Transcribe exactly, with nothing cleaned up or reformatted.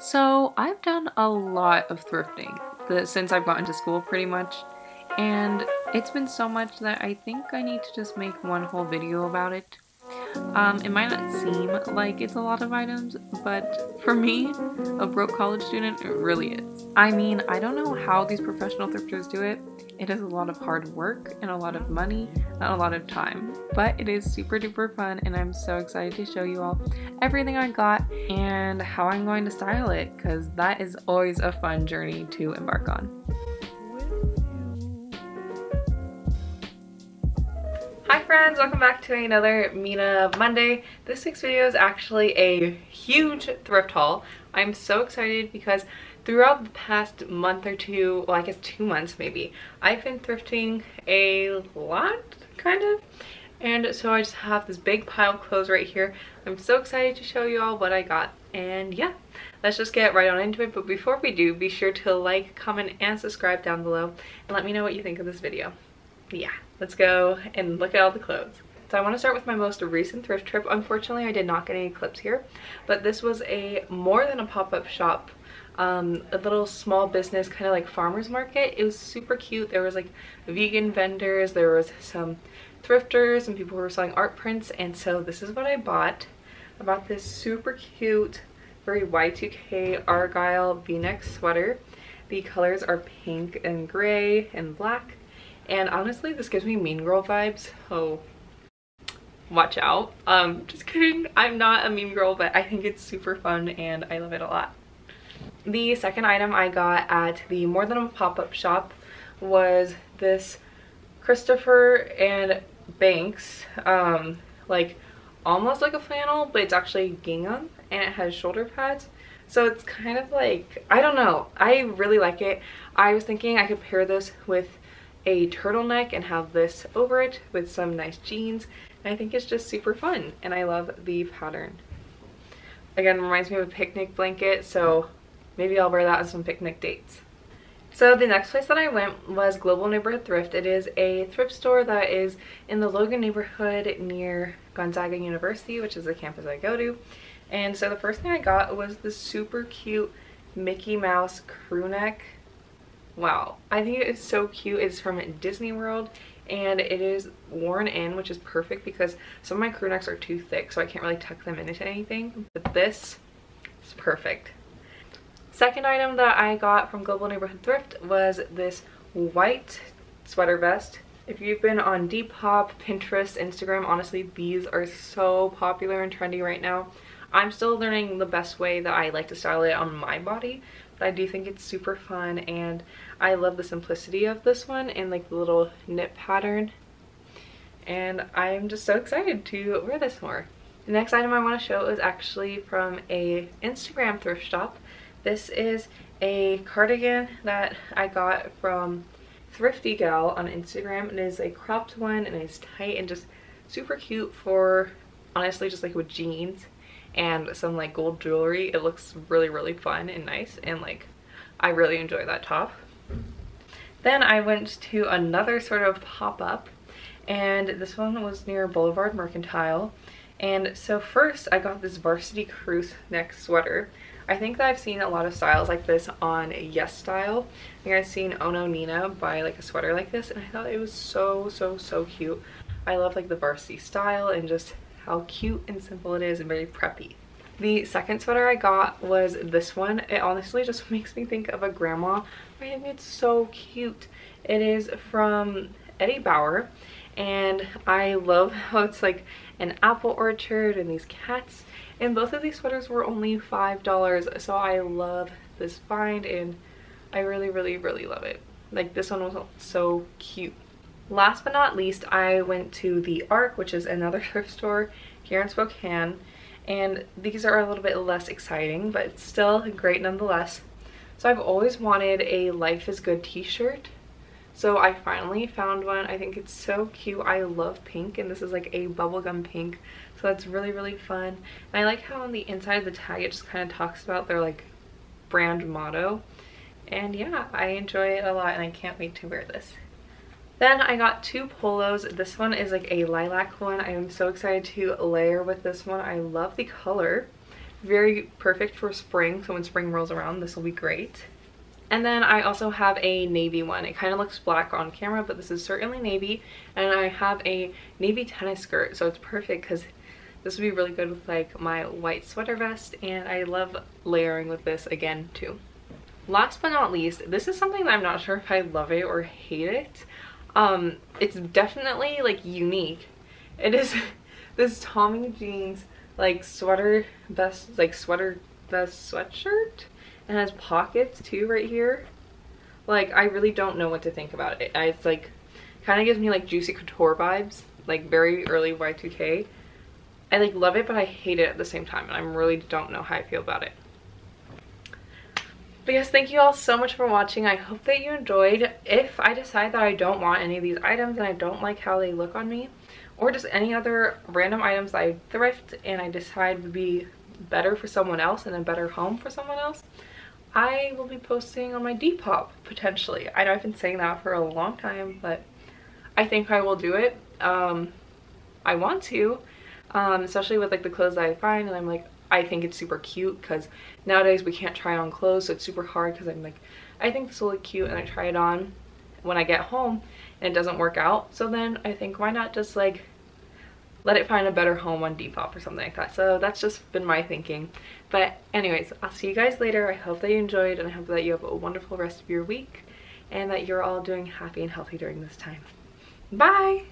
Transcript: So I've done a lot of thrifting the, since I've gotten to school pretty much, and it's been so much that I think I need to just make one whole video about it. Um, it might not seem like it's a lot of items, but for me, a broke college student, it really is. I mean, I don't know how these professional thrifters do it. It is a lot of hard work and a lot of money and a lot of time, but it is super duper fun, and I'm so excited to show you all everything I got and how I'm going to style it, because that is always a fun journey to embark on. Hi friends, welcome back to another Mina Monday. This week's video is actually a huge thrift haul. I'm so excited because throughout the past month or two, well I guess two months maybe, I've been thrifting a lot, kind of. And so I just have this big pile of clothes right here. I'm so excited to show you all what I got. And yeah, let's just get right on into it. But before we do, be sure to like, comment, and subscribe down below. And let me know what you think of this video. Yeah, let's go and look at all the clothes. So I want to start with my most recent thrift trip. Unfortunately, I did not get any clips here, but this was a more than a pop-up shop, um, a little small business, kind of like farmer's market. It was super cute. There was like vegan vendors, there was some thrifters, and people who were selling art prints, and so this is what I bought. I bought this super cute, very Y two K Argyle v-neck sweater. The colors are pink and gray and black. And honestly, this gives me mean girl vibes, so watch out. Um, just kidding, I'm not a mean girl, but I think it's super fun and I love it a lot. The second item I got at the More Than a Pop-Up shop was this Christopher and Banks, um, like almost like a flannel, but it's actually gingham and it has shoulder pads. So it's kind of like, I don't know, I really like it. I was thinking I could pair this with a turtleneck and have this over it with some nice jeans, and I think it's just super fun and I love the pattern. Again, reminds me of a picnic blanket, so maybe I'll wear that on some picnic dates. So the next place that I went was Global Neighborhood Thrift. It is a thrift store that is in the Logan neighborhood near Gonzaga University, which is the campus I go to. And so the first thing I got was this super cute Mickey Mouse crew neck. Wow, I think it is so cute. It's from Disney World and it is worn in, which is perfect because some of my crew necks are too thick, so I can't really tuck them into anything, but this is perfect. Second item that I got from Global Neighborhood Thrift was this white sweater vest. If you've been on Depop, Pinterest, Instagram, honestly, these are so popular and trendy right now. I'm still learning the best way that I like to style it on my body, but I do think it's super fun and I love the simplicity of this one and like the little knit pattern, and I'm just so excited to wear this more. The next item I want to show is actually from a Instagram thrift shop. This is a cardigan that I got from Thrifty Gal on Instagram. It is a cropped one and it's tight and just super cute for honestly just like with jeans and some like gold jewelry. It looks really really fun and nice, and like I really enjoy that top. Then I went to another sort of pop-up, and this one was near Boulevard Mercantile. And so first I got this varsity crew neck sweater. I think that I've seen a lot of styles like this on Yes Style. I think I've seen Oh No Nina buy like a sweater like this, and I thought it was so so so cute. I love like the varsity style and just how cute and simple it is and very preppy. The second sweater I got was this one. It honestly just makes me think of a grandma. I think it's so cute. It is from Eddie Bauer, and I love how it's like an apple orchard and these cats, and both of these sweaters were only five dollars, so I love this find and I really really really love it. Like this one was so cute. Last but not least, I went to The Arc, which is another thrift store here in Spokane, and these are a little bit less exciting, but still great nonetheless. So I've always wanted a Life is Good t-shirt, so I finally found one. I think it's so cute. I love pink, and this is like a bubblegum pink, so that's really really fun. And I like how on the inside of the tag it just kind of talks about their like brand motto, and yeah, I enjoy it a lot and I can't wait to wear this. Then I got two polos. This one is like a lilac one. I am so excited to layer with this one. I love the color. very perfect for spring, so when spring rolls around this will be great. And then I also have a navy one. It kind of looks black on camera, but this is certainly navy. And I have a navy tennis skirt, so it's perfect because this would be really good with like my white sweater vest, and I love layering with this again too. Last but not least, this is something that I'm not sure if I love it or hate it. Um, it's definitely like unique. It is this Tommy Jeans like sweater vest, like sweater vest sweatshirt. It has pockets too right here. Like, I really don't know what to think about it. I, it's like, kind of gives me like Juicy Couture vibes, like very early Y two K. I like love it, but I hate it at the same time, and I really don't know how I feel about it. But yes, thank you all so much for watching. I hope that you enjoyed. If I decide that I don't want any of these items and I don't like how they look on me, or just any other random items that I thrift and I decide would be better for someone else and a better home for someone else, I will be posting on my Depop, potentially. I know I've been saying that for a long time, but I think I will do it. Um, I want to, um, especially with like the clothes that I find, and I'm like, I think it's super cute because nowadays we can't try on clothes, so it's super hard because I'm like, I think this will look cute, and I try it on when I get home and it doesn't work out. So then I think, why not just like let it find a better home on Depop or something like that. So that's just been my thinking. But anyways, I'll see you guys later. I hope that you enjoyed, and I hope that you have a wonderful rest of your week and that you're all doing happy and healthy during this time. Bye!